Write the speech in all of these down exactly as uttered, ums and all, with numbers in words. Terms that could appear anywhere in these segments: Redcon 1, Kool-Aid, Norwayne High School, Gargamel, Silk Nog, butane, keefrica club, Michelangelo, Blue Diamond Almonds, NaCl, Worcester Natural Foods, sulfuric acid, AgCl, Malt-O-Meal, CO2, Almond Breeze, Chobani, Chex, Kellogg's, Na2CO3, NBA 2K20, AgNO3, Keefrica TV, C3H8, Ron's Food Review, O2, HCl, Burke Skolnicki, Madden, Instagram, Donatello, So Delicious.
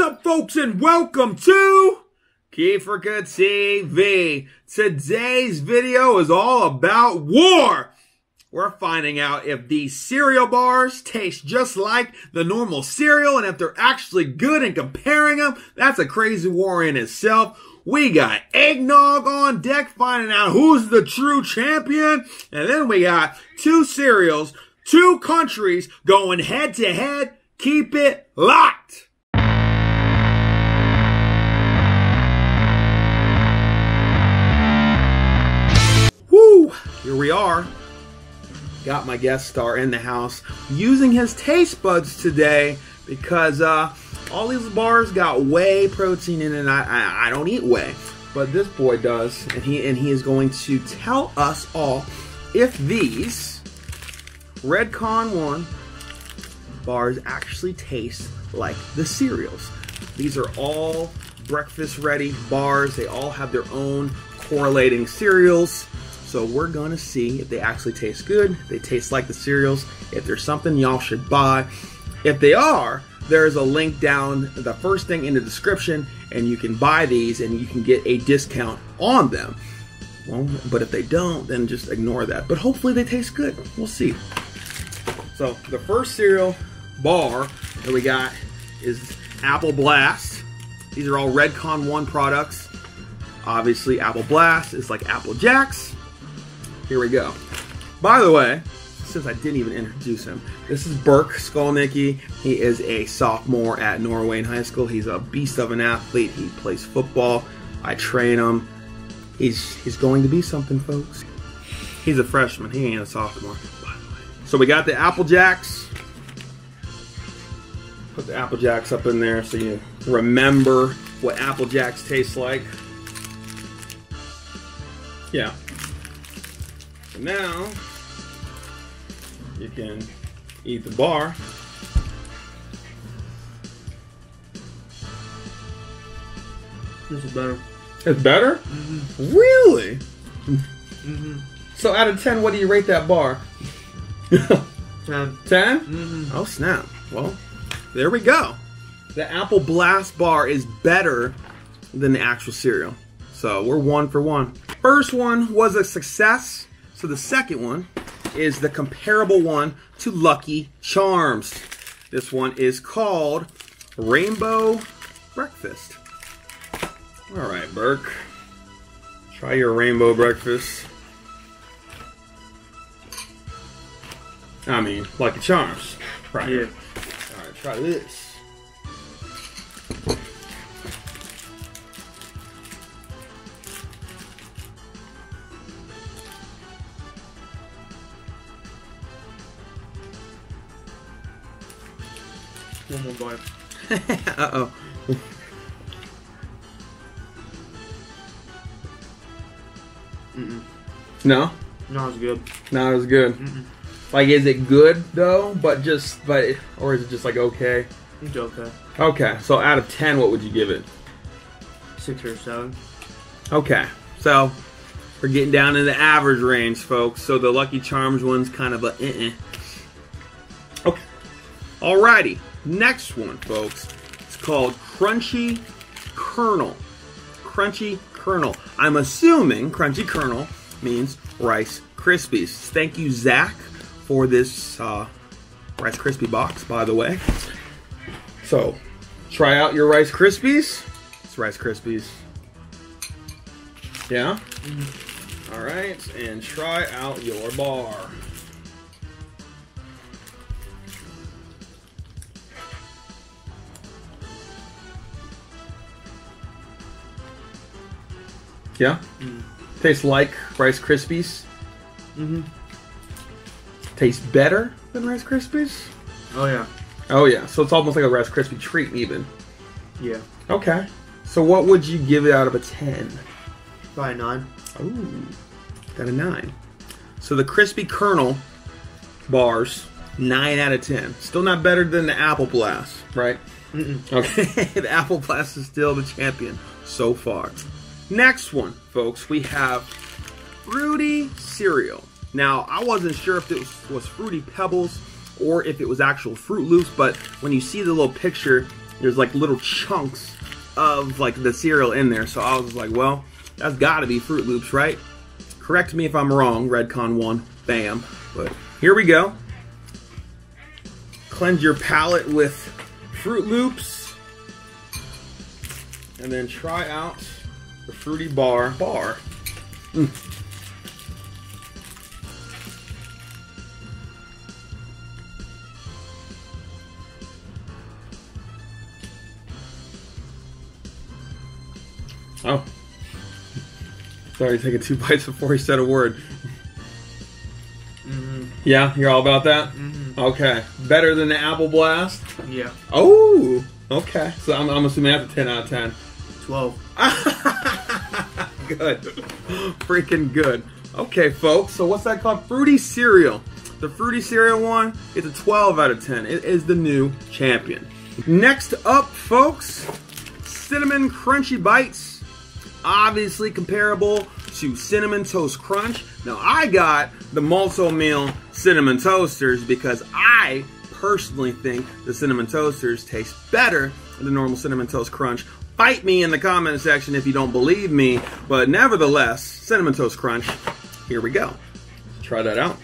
What's up, folks, and welcome to Keefrica T V. Today's video is all about war. We're finding out if these cereal bars taste just like the normal cereal and if they're actually good and comparing them. That's a crazy war in itself. We got eggnog on deck, finding out who's the true champion. And then we got two cereals, two countries going head to head. Keep it locked. Here we are. Got my guest star in the house using his taste buds today because uh, all these bars got whey protein in it, and I, I, I don't eat whey, but this boy does, and he and he is going to tell us all if these Redcon one bars actually taste like the cereals. These are all breakfast ready bars. They all have their own correlating cereals. So we're gonna see if they actually taste good, if they taste like the cereals, if there's something y'all should buy. If they are, there's a link down the first thing in the description and you can buy these and you can get a discount on them. Well, but if they don't, then just ignore that. But hopefully they taste good, we'll see. So the first cereal bar that we got is Apple Blast. These are all Redcon one products. Obviously Apple Blast is like Apple Jacks. Here we go. By the way, since I didn't even introduce him, this is Burke Skolnicki. He is a sophomore at Norwayne High School. He's a beast of an athlete. He plays football. I train him. He's he's going to be something, folks. He's a freshman. He ain't a sophomore, by the way. So we got the Apple Jacks. Put the Apple Jacks up in there so you remember what Apple Jacks taste like. Yeah. Now you can eat the bar. This is better. It's better? Mm-hmm. Really? Mm-hmm. So out of ten, what do you rate that bar? ten. ten? Mm-hmm. Oh snap. Well, there we go. The Apple Blast bar is better than the actual cereal. So we're one for one. First one was a success. So the second one is the comparable one to Lucky Charms. This one is called Rainbow Breakfast. All right, Burke, try your Rainbow Breakfast. I mean, Lucky Charms. Right. Yeah. All right, try this. One more bite. Uh-oh. Mm-mm. No? No, it's good. No, it's good. Mm-mm. Like, is it good, though? But just, but, or is it just, like, okay? It's okay. Okay. So, out of ten, what would you give it? Six or seven. Okay. So, we're getting down in the average range, folks. So, the Lucky Charms one's kind of a uh-uh. Okay. Alrighty. Next one, folks, it's called Crunchy Kernel. Crunchy Kernel. I'm assuming Crunchy Kernel means Rice Krispies. Thank you, Zach, for this uh, Rice Krispie box, by the way. So, try out your Rice Krispies. It's Rice Krispies. Yeah? Mm-hmm. All right, and try out your bar. Yeah? Mm. Tastes like Rice Krispies. Mm-hmm. Tastes better than Rice Krispies? Oh, yeah. Oh, yeah. So it's almost like a Rice Krispie treat, even. Yeah. Okay. So what would you give it out of a ten? Probably a nine. Ooh. Got a nine. So the Krispy Kernel bars, nine out of ten. Still not better than the Apple Blast, right? Mm-mm. Okay. The Apple Blast is still the champion so far. Next one, folks, we have Fruity Cereal. Now, I wasn't sure if it was, was Fruity Pebbles or if it was actual Fruit Loops, but when you see the little picture, there's like little chunks of like the cereal in there. So I was like, well, that's gotta be Fruit Loops, right? Correct me if I'm wrong, Redcon one, bam. But here we go. Cleanse your palate with Fruit Loops. And then try out the Fruity Bar Bar. Mm. Oh, sorry, taking two bites before he said a word. Mm-hmm. Yeah, you're all about that? Mm-hmm. Okay, better than the Apple Blast? Yeah. Oh, okay. So I'm, I'm assuming that's a ten out of ten. twelve. Good. Freaking good. Okay, folks, so what's that called? Fruity Cereal. The Fruity Cereal one, it's a twelve out of ten. It is the new champion. Next up, folks, Cinnamon Crunchy Bites. Obviously comparable to Cinnamon Toast Crunch. Now I got the Malt-O-Meal Cinnamon Toasters because I personally think the Cinnamon Toasters taste better than the normal Cinnamon Toast Crunch. Fight me in the comment section if you don't believe me, but nevertheless, Cinnamon Toast Crunch, here we go. Let's try that out.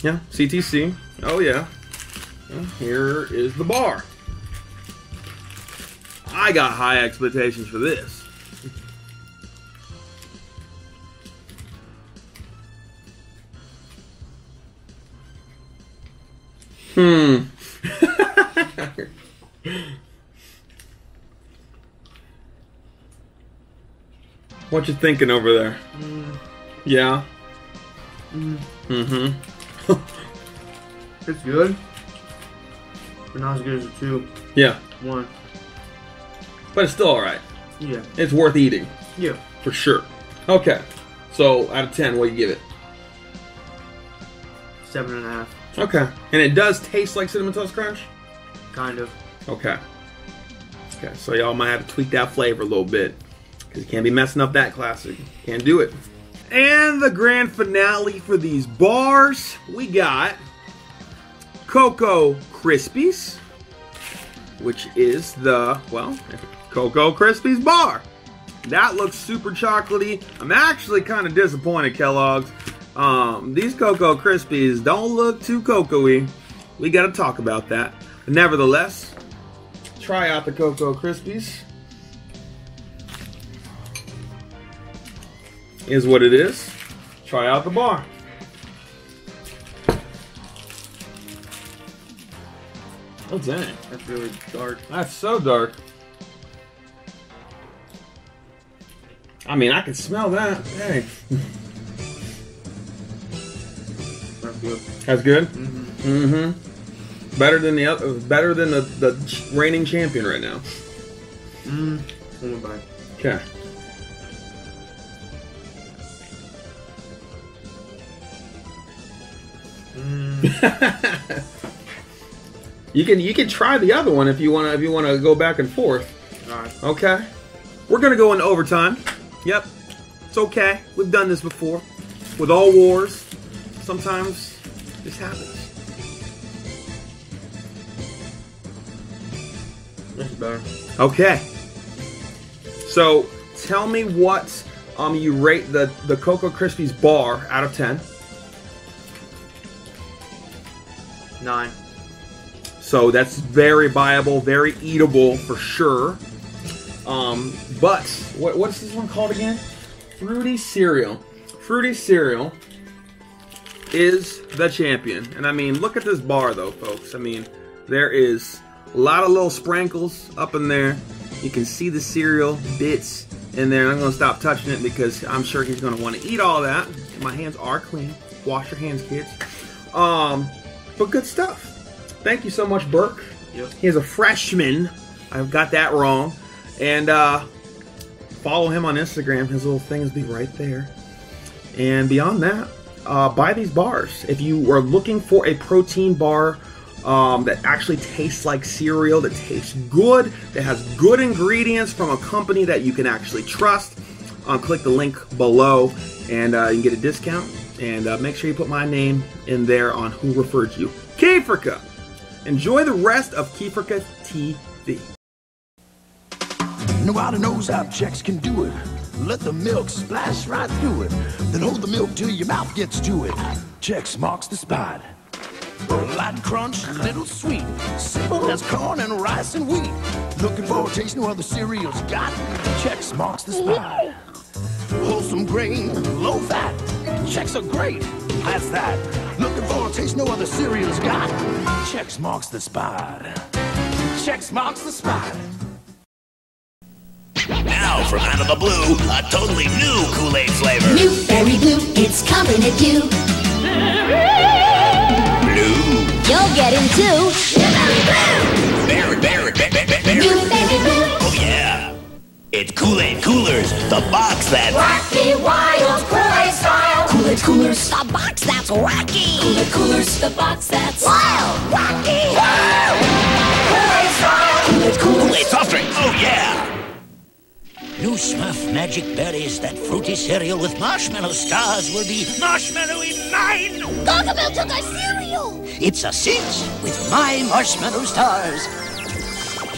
Yeah, C T C, oh yeah. Here is the bar. I got high expectations for this. Hmm. What you thinking over there? Mm. Yeah. Mm. Mm-hmm. It's good. But not as good as a two. Yeah. One. But it's still alright. Yeah. It's worth eating. Yeah. For sure. Okay. So, out of ten, what do you give it? Seven and a half. Okay. And it does taste like Cinnamon Toast Crunch? Kind of. Okay. Okay. So, y'all might have to tweak that flavor a little bit. Because you can't be messing up that classic. Can't do it. And the grand finale for these bars, we got Cocoa Krispies, which is the, well, Cocoa Krispies bar. That looks super chocolatey. I'm actually kind of disappointed, Kellogg's. Um, these Cocoa Krispies don't look too cocoa-y. We got to talk about that. But nevertheless, try out the Cocoa Krispies. Is what it is. Try out the bar. Oh dang, that's really dark. That's so dark. I mean, I can smell that. Dang. That's good. That's good? Mm-hmm. Mm-hmm. Better than the other, better than the, the reigning champion right now. Mm. One more bite. Okay. Mm. You can you can try the other one if you wanna if you wanna go back and forth. Alright. Okay. We're gonna go into overtime. Yep. It's okay. We've done this before. With all wars. Sometimes this happens. This is better. Okay. So tell me what um you rate the, the Cocoa Krispies bar out of ten. Nine. So that's very viable, very eatable for sure. Um, but what, what's this one called again? Fruity Cereal. Fruity Cereal is the champion. And I mean, look at this bar though, folks. I mean, there is a lot of little sprinkles up in there. You can see the cereal bits in there. I'm gonna stop touching it because I'm sure he's gonna wanna eat all that. My hands are clean. Wash your hands, kids. Um, but good stuff. Thank you so much, Burke. Yep. He is a freshman. I've got that wrong. And uh, follow him on Instagram. His little things be right there. And beyond that, uh, buy these bars. If you are looking for a protein bar um, that actually tastes like cereal, that tastes good, that has good ingredients from a company that you can actually trust, um, click the link below and uh, you can get a discount. and uh, make sure you put my name in there on who referred you. Keefrica! Enjoy the rest of Keefrica T V. Nobody knows how chicks can do it. Let the milk splash right through it. Then hold the milk till your mouth gets to it. Chex marks the spot. Light crunch, little sweet. Simple as corn and rice and wheat. Looking for a taste no other cereal's got. Chex marks the spot. Wholesome grain, low fat. Chex are great, that's that. Looking for a taste no other cereal's got. Chex marks the spot. Chex marks the spot. Now, from out of the blue, a totally new Kool-Aid flavor. New berry blue, it's coming at you. Blue. You'll get him too. Berry, berry, berry, berry, berry. New berry blue. Oh yeah. It's Kool-Aid Coolers, the box that's wacky, wild, Kool-Aid style. Kool-Aid Coolers, the box that's wacky. Kool-Aid Coolers, the box that's wild, wacky, wild, Kool-Aid style. Kool-Aid Coolers, Kool-Aid soft drink. Oh yeah. New Smurf Magic Berries, that fruity cereal with marshmallow stars will be marshmallowy mine! Gargamel took our cereal! It's a cinch with my marshmallow stars.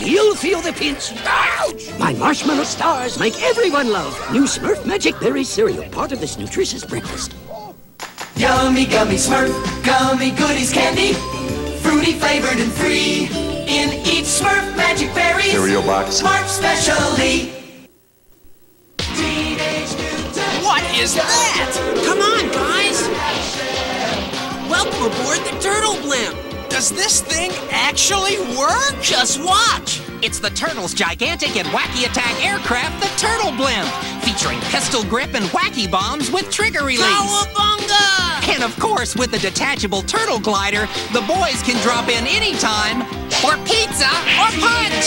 You'll feel the pinch. Ouch! My marshmallow stars make everyone love New Smurf Magic Berry cereal, part of this nutritious breakfast. Yummy, gummy Smurf, gummy goodies candy, fruity flavored and free. In each Smurf Magic Berries cereal box, Smurf specially. What is that? Come on, guys! Welcome aboard the Turtle Blimp! Does this thing actually work? Just watch! It's the Turtles' gigantic and wacky attack aircraft, the Turtle Blimp, featuring pistol grip and wacky bombs with trigger release. Cowabunga! And of course, with the detachable turtle glider, the boys can drop in anytime for pizza or punch!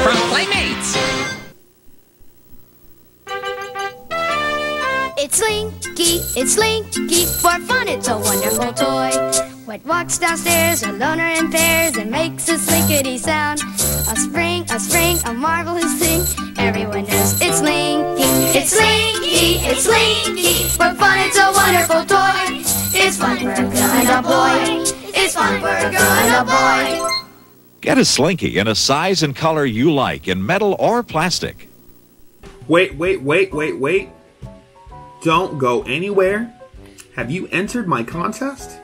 From Playmates! It's Slinky, it's Slinky, for fun it's a wonderful toy. What walks downstairs alone or in pairs and makes a slinkity sound. A spring, a spring, a marvelous thing, everyone knows it's Slinky. It's Slinky, it's Slinky, for fun it's a wonderful toy. It's fun, we're gonna boy, it's fun, we're gonna boy. Get a Slinky in a size and color you like, in metal or plastic. Wait, wait, wait, wait, wait. Don't go anywhere. Have you entered my contest?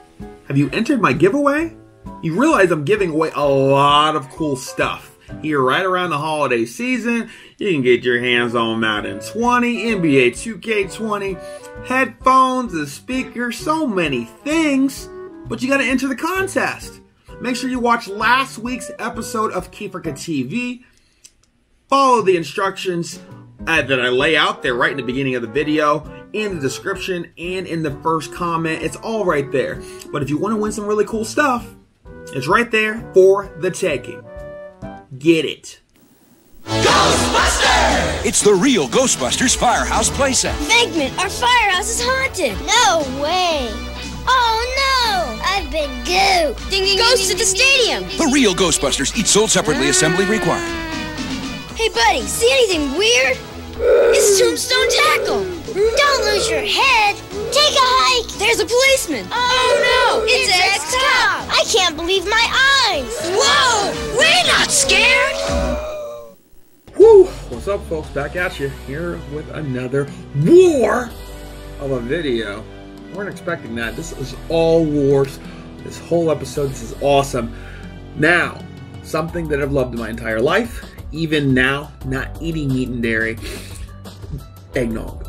Have you entered my giveaway? You realize I'm giving away a lot of cool stuff here right around the holiday season. You can get your hands on Madden twenty, N B A two K twenty, headphones, a speaker, so many things. But you got to enter the contest. Make sure you watch last week's episode of Keefrica T V. Follow the instructions uh, that I lay out there right in the beginning of the video, in the description, and in the first comment. It's all right there. But if you want to win some really cool stuff, it's right there for the taking. Get it. Ghostbusters! It's the real Ghostbusters Firehouse playset. Figment, our firehouse is haunted. No way. Oh no! I've been gooped. Ding, ding, Ghosts ding, ding, at the stadium. The real Ghostbusters, each sold separately, assembly required. Hey buddy, see anything weird? It's Tombstone Tackle! Don't lose your head! Take a hike! There's a policeman! Oh no! It's an ex-cop! I can't believe my eyes! Whoa! We're not scared! Whew! What's up folks? Back at you here with another war of a video. We weren't expecting that. This is all wars. This whole episode, this is awesome. Now, something that I've loved my entire life, even now, not eating meat and dairy, eggnog.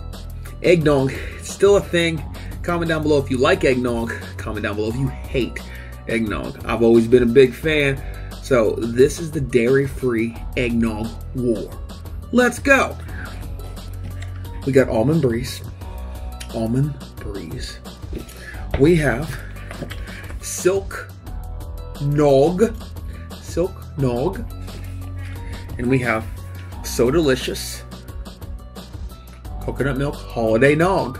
Eggnog, it's still a thing. Comment down below if you like eggnog. Comment down below if you hate eggnog. I've always been a big fan. So this is the dairy-free eggnog war. Let's go. We got Almond Breeze. Almond Breeze. We have Silk Nog. Silk Nog. And we have So Delicious Coconut Milk Holiday Nog.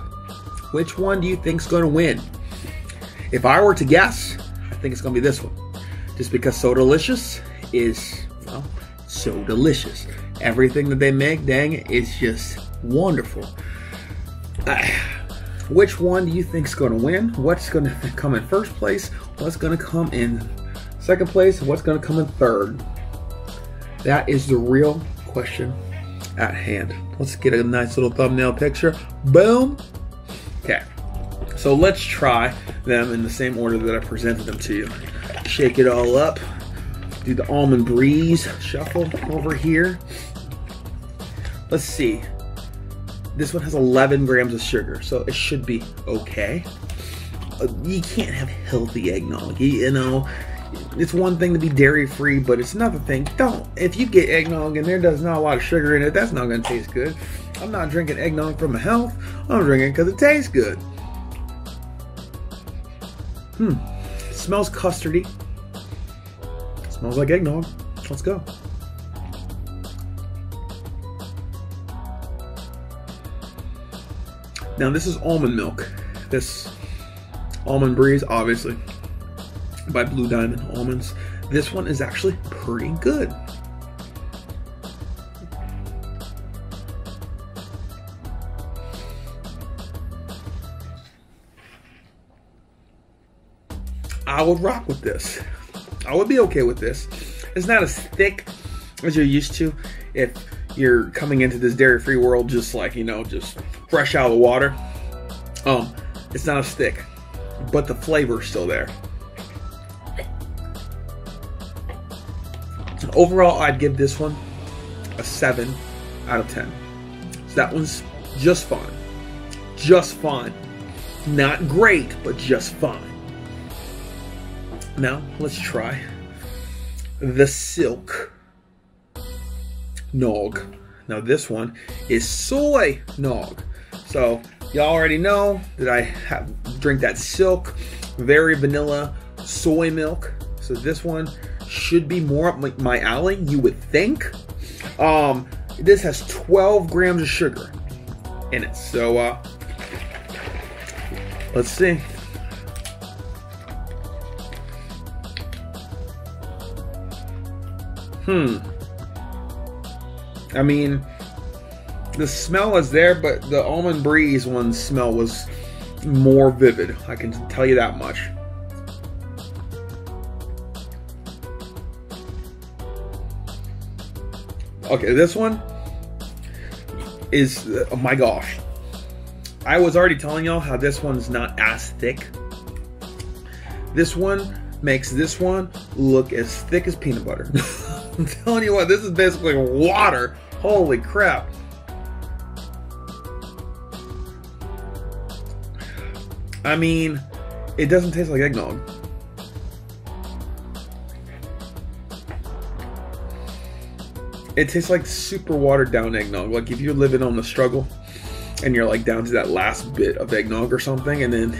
Which one do you think's gonna win? If I were to guess, I think it's gonna be this one. Just because So Delicious is, well, so delicious. Everything that they make, dang it, is just wonderful. I, Which one do you think is going to win? What's going to come in first place? What's going to come in second place? What's going to come in third? That is the real question at hand. Let's get a nice little thumbnail picture. Boom. Okay. So let's try them in the same order that I presented them to you. Shake it all up. Do the Almond Breeze shuffle over here. Let's see. This one has eleven grams of sugar, so it should be okay. You can't have healthy eggnog, you know. It's one thing to be dairy-free, but it's another thing. Don't, if you get eggnog and there does not a lot of sugar in it, that's not gonna taste good. I'm not drinking eggnog for my health. I'm drinking it because it tastes good. Hmm, it smells custardy. It smells like eggnog. Let's go. Now this is almond milk. This Almond Breeze, obviously, by Blue Diamond Almonds. This one is actually pretty good. I would rock with this. I would be okay with this. It's not as thick as you're used to if you're coming into this dairy-free world just like, you know, just fresh out of the water. Um, it's not as thick, but the flavor's still there. Overall, I'd give this one a seven out of ten. So that one's just fine. Just fine. Not great, but just fine. Now, let's try the Silk Nog. Now this one is Soy Nog. So y'all already know that I have, drink that Silk, very vanilla soy milk. So this one should be more up my alley, you would think. Um, this has twelve grams of sugar in it. So uh, let's see. Hmm. I mean, the smell is there, but the Almond Breeze one's smell was more vivid. I can tell you that much. Okay, this one is, oh my gosh. I was already telling y'all how this one's not as thick. This one makes this one look as thick as peanut butter. I'm telling you what, this is basically water. Holy crap. I mean, it doesn't taste like eggnog. It tastes like super watered down eggnog. Like if you're living on the struggle and you're like down to that last bit of eggnog or something, and then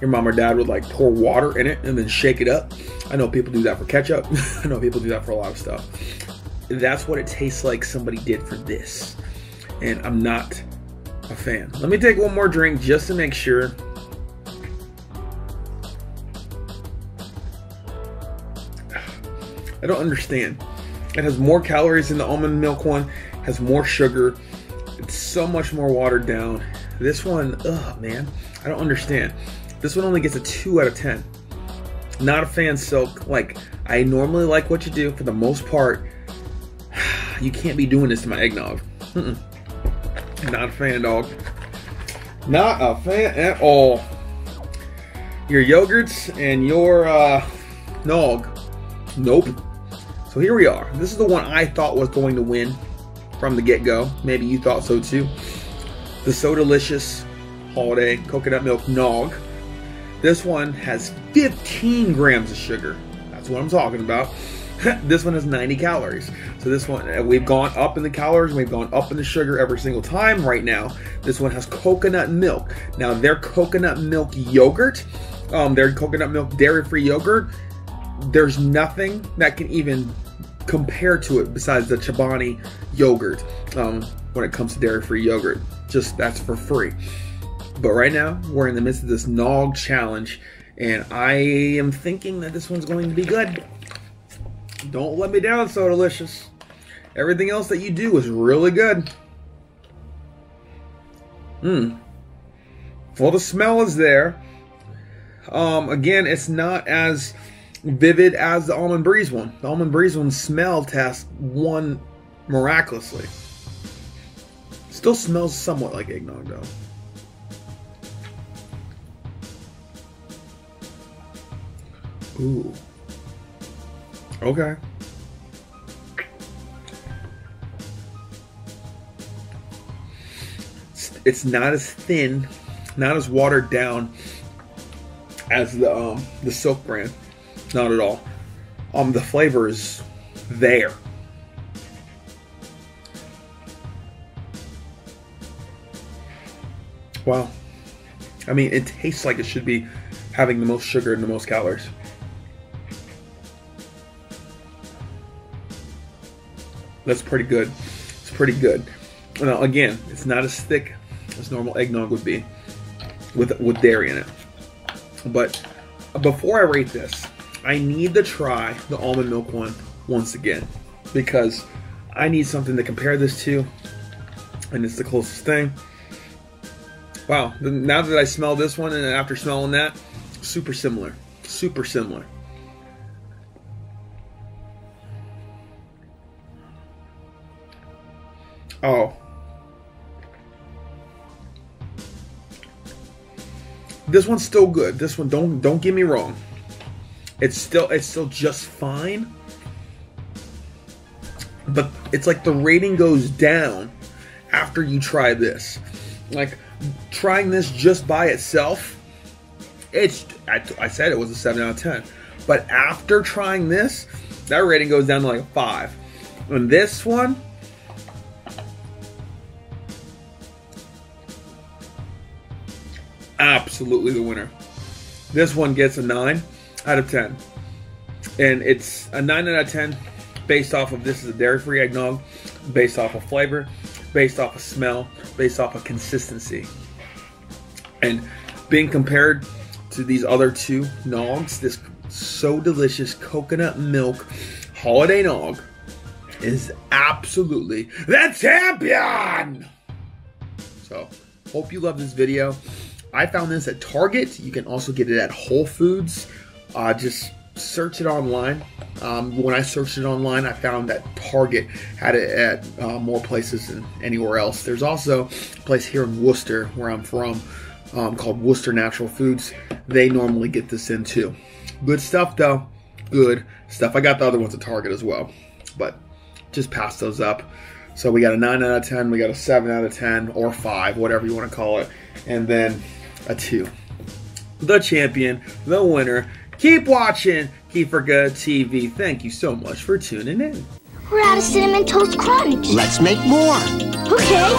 your mom or dad would like pour water in it and then shake it up. I know people do that for ketchup. I know people do that for a lot of stuff. That's what it tastes like somebody did for this. And I'm not a fan. Let me take one more drink just to make sure. I don't understand. It has more calories than the almond milk one. It has more sugar. It's so much more watered down. This one, ugh, man. I don't understand. This one only gets a two out of ten. Not a fan, Silk. Like, I normally like what you do for the most part. You can't be doing this to my eggnog. Mm-mm. Not a fan, dog. Not a fan at all. Your yogurts and your uh, nog. Nope. So here we are. This is the one I thought was going to win from the get-go. Maybe you thought so too. The So Delicious Holiday Coconut Milk Nog. This one has fifteen grams of sugar. That's what I'm talking about. This one has ninety calories. So this one, we've gone up in the calories, we've gone up in the sugar every single time right now. This one has coconut milk. Now their coconut milk yogurt, um, their coconut milk dairy-free yogurt, there's nothing that can even compare to it besides the Chobani yogurt um, when it comes to dairy-free yogurt. Just, that's for free. But right now, we're in the midst of this Nog challenge, and I am thinking that this one's going to be good. Don't let me down, So Delicious. Everything else that you do is really good. Mmm. Well, the smell is there. Um, again, it's not as vivid as the Almond Breeze one. The Almond Breeze one smell test won miraculously. Still smells somewhat like eggnog though. Ooh. Okay. It's not as thin, not as watered down as the um, the Silk brand. Not at all. Um, the flavor is there. Wow. I mean, it tastes like it should be having the most sugar and the most calories. That's pretty good. It's pretty good. Now, again, it's not as thick as normal eggnog would be with, with dairy in it. But before I rate this, I need to try the almond milk one once again because I need something to compare this to, and it's the closest thing. Wow, now that I smell this one and after smelling that, super similar, super similar. Oh. This one's still good. This one, don't don't get me wrong. It's still it's still just fine. But it's like the rating goes down after you try this. Like trying this just by itself, it's I, I said it was a seven out of ten. But after trying this, that rating goes down to like a five. And this one, absolutely the winner. This one gets a nine out of ten. And it's a nine out of ten based off of this is a dairy-free eggnog, based off of flavor, based off of smell, based off of consistency. And being compared to these other two nogs, this So Delicious coconut milk holiday nog is absolutely the champion! So, hope you love this video. I found this at Target. You can also get it at Whole Foods. Uh, just search it online. Um, when I searched it online, I found that Target had it at uh, more places than anywhere else. There's also a place here in Worcester, where I'm from, um, called Worcester Natural Foods. They normally get this in too. Good stuff though. Good stuff. I got the other ones at Target as well, but just pass those up. So we got a nine out of ten. We got a seven out of ten or five, whatever you want to call it. And then a two. The champion, the winner. Keep watching Keefrica T V. Thank you so much for tuning in. We're out of Cinnamon Toast Crunch. Let's make more. Okay.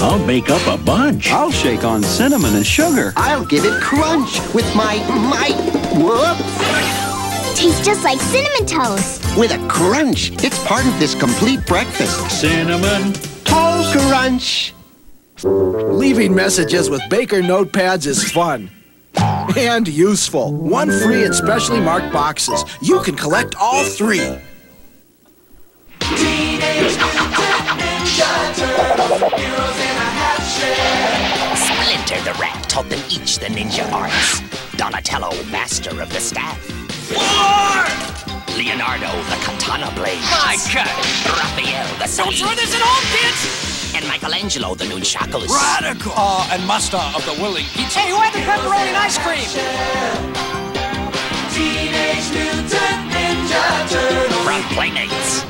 I'll make up a bunch. I'll shake on cinnamon and sugar. I'll give it crunch with my, my, whoops. Tastes just like Cinnamon Toast. With a crunch. It's part of this complete breakfast. Cinnamon Toast Crunch. Leaving messages with Baker notepads is fun and useful. One free in specially marked boxes. You can collect all three. Splinter the Rat taught them each the ninja arts. Donatello, master of the staff. War! Leonardo, the katana blade. My God! Raphael, the sword. Don't throw this at home, kids! And Michelangelo, the nunchakus. Radical! Uh, and Musta of the Willing. Hey, who had the pepperoni and ice cream? Teenage Mutant Ninja Turtles. From Playmates.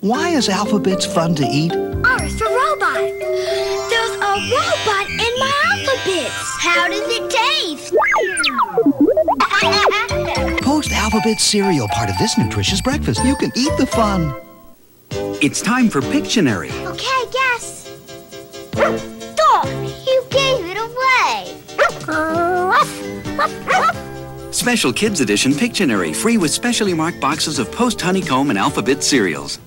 Why is Alphabet's fun to eat? R for robot. There's a robot in my alphabets. How does it taste? Post Alphabet cereal, part of this nutritious breakfast. You can eat the fun. It's time for Pictionary. Okay, I guess. Stop! You gave it away! Special Kids Edition Pictionary, free with specially marked boxes of Post Honeycomb and Alphabet cereals.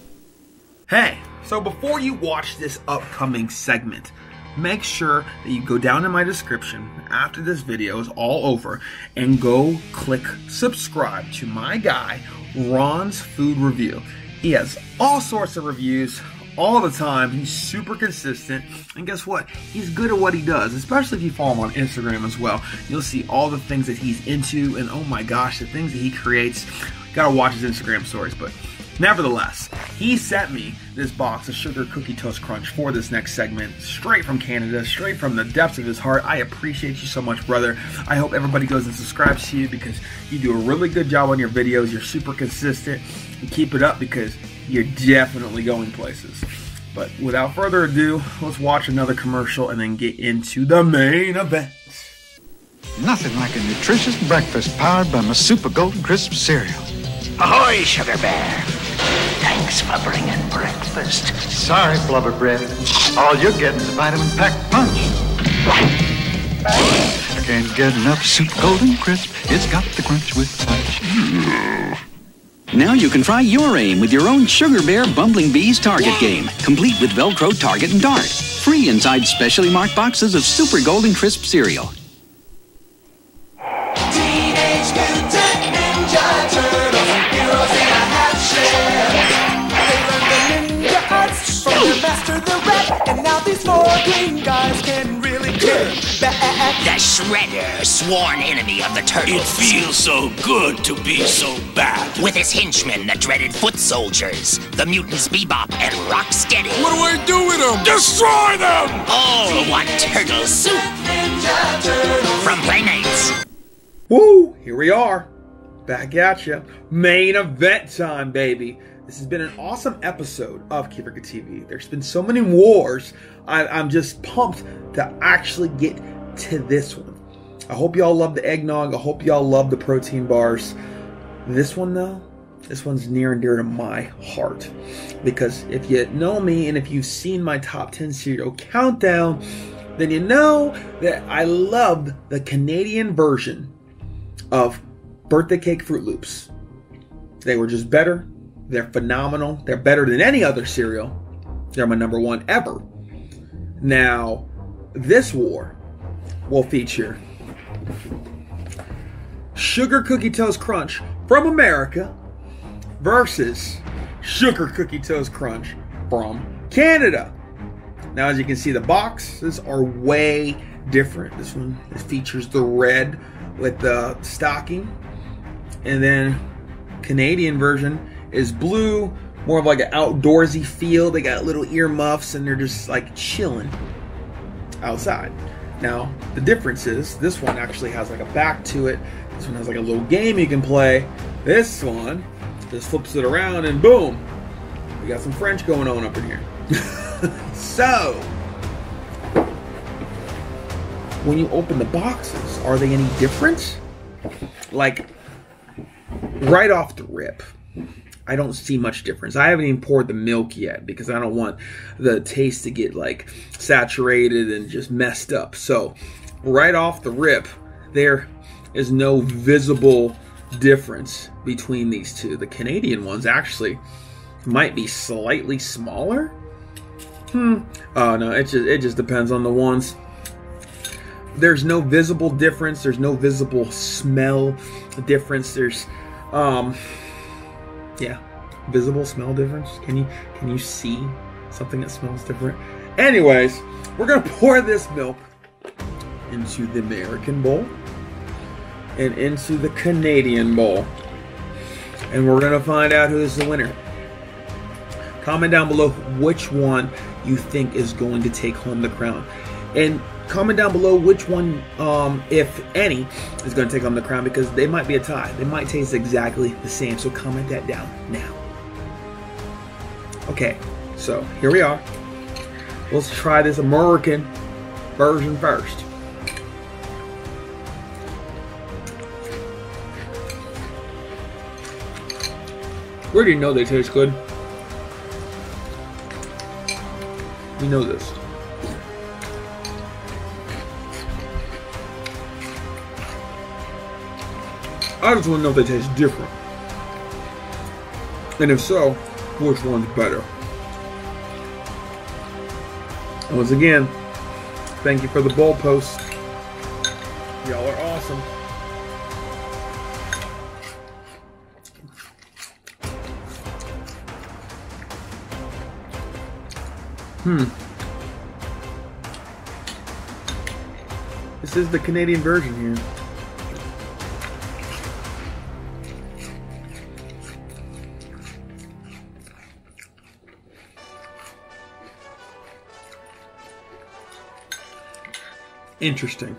Hey, so before you watch this upcoming segment, make sure that you go down in my description after this video is all over and go click subscribe to my guy, Ron's Food Review. He has all sorts of reviews all the time. He's super consistent, and guess what? He's good at what he does, especially if you follow him on Instagram as well. You'll see all the things that he's into, and oh my gosh, the things that he creates. Gotta watch his Instagram stories, but nevertheless, he sent me this box of Sugar Cookie Toast Crunch for this next segment, straight from Canada, straight from the depths of his heart. I appreciate you so much, brother. I hope everybody goes and subscribes to you because you do a really good job on your videos. You're super consistent, and keep it up because you're definitely going places. But without further ado, let's watch another commercial and then get into the main event. Nothing like a nutritious breakfast powered by my Super Golden Crisp cereal. Ahoy, Sugar Bear. Thanks for bringing breakfast. Sorry, Flubber Bread. All you're getting is a vitamin-packed punch. I can't get enough Super Golden Crisp. It's got the crunch with punch. Now you can try your aim with your own Sugar Bear Bumbling Bees target game, complete with Velcro, target, and dart. Free inside specially marked boxes of Super Golden Crisp cereal. Teenage Mutant Ninja Turtles, heroes in a half shell. They learned the ninja arts from the master, the rat, and now these four green guys can really kick back. The Shredder, sworn enemy of the Turtles. It feels so good to be so bad. With his henchmen, the dreaded Foot Soldiers, the mutants Bebop and Rocksteady. What do I do with them? Destroy them! All one turtle soup. Ninja Turtles. From Playmates. Woo! Here we are, back at ya. Main event time, baby. This has been an awesome episode of Keefrica T V. There's been so many wars. I, I'm just pumped to actually get to this one. I hope y'all love the eggnog. I hope y'all love the protein bars. This one though, this one's near and dear to my heart because if you know me and if you've seen my top ten cereal countdown, then you know that I loved the Canadian version of birthday cake Fruit Loops. They were just better. They're phenomenal. They're better than any other cereal. They're my number one ever. Now, this war will feature Sugar Cookie Toast Crunch from America versus Sugar Cookie Toast Crunch from Canada. Now, as you can see, the boxes are way different. This one features the red with the stocking, and then Canadian version is blue, more of like an outdoorsy feel. They got little earmuffs and they're just like chilling outside. Now the difference is this one actually has like a back to it. This one has like a little game you can play. This one just flips it around and boom, we got some French going on up in here. So when you open the boxes, are they any different? Like, right off the rip, I don't see much difference. I haven't even poured the milk yet because I don't want the taste to get like saturated and just messed up. So right off the rip, there is no visible difference between these two. The Canadian ones actually might be slightly smaller. Hmm. Oh no, it just, it just depends on the ones. There's no visible difference. There's no visible smell difference. There's, um, yeah, visible smell difference. Can you can you see something that smells different? Anyways, we're gonna pour this milk into the American bowl and into the Canadian bowl, and we're gonna find out who's the winner. Comment down below which one you think is going to take home the crown, and comment down below which one, um, if any, is going to take on the crown because they might be a tie. They might taste exactly the same, so comment that down now. Okay, so here we are. Let's try this American version first. Where do you know they taste good? You know this. I just want to know if they taste different. And if so, which one's better? And once again, thank you for the bowl post. Y'all are awesome. Hmm. This is the Canadian version here. Interesting.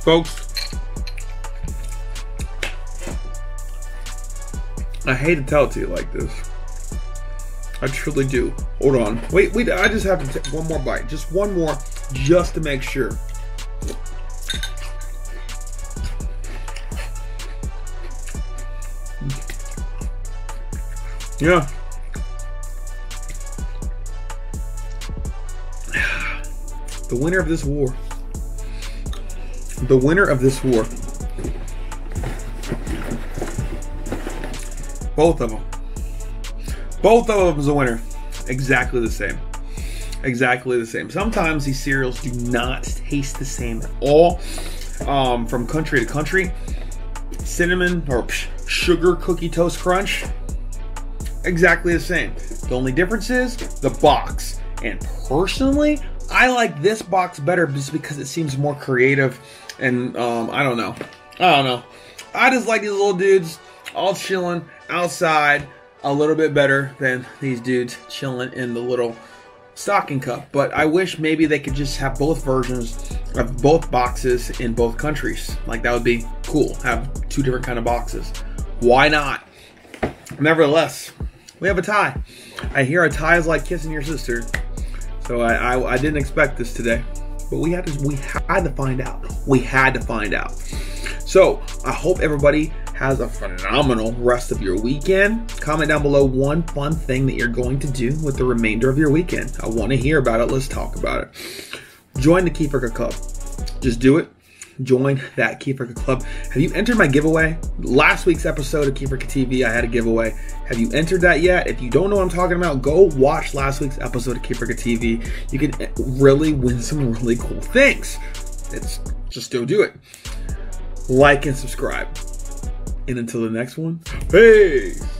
Folks, I hate to tell it to you like this. I truly do. Hold on. Wait, wait, I just have to take one more bite. Just one more, just to make sure. Yeah. The winner of this war. The winner of this war. Both of them. Both of them is a winner. Exactly the same. Exactly the same. Sometimes these cereals do not taste the same at all. Um, from country to country. Cinnamon or sugar cookie toast crunch. Exactly the same. The only difference is the box. And personally, I like this box better just because it seems more creative. And um, I don't know. I don't know. I just like these little dudes all chilling outside a little bit better than these dudes chilling in the little stocking cup. But I wish maybe they could just have both versions of both boxes in both countries. Like that would be cool. Have two different kind of boxes. Why not? Nevertheless, we have a tie. I hear a tie is like kissing your sister, so I, I, I didn't expect this today, but we had to we had to find out. We had to find out. So I hope everybody has a phenomenal rest of your weekend. Comment down below one fun thing that you're going to do with the remainder of your weekend. I want to hear about it. Let's talk about it. Join the Keefrica Club. Just do it. Join that Keefrica Club. Have you entered my giveaway? Last week's episode of Keefrica T V, I had a giveaway. Have you entered that yet? If you don't know what I'm talking about, go watch last week's episode of Keefrica T V. You can really win some really cool things. It's just go do it. Like and subscribe. And until the next one, peace.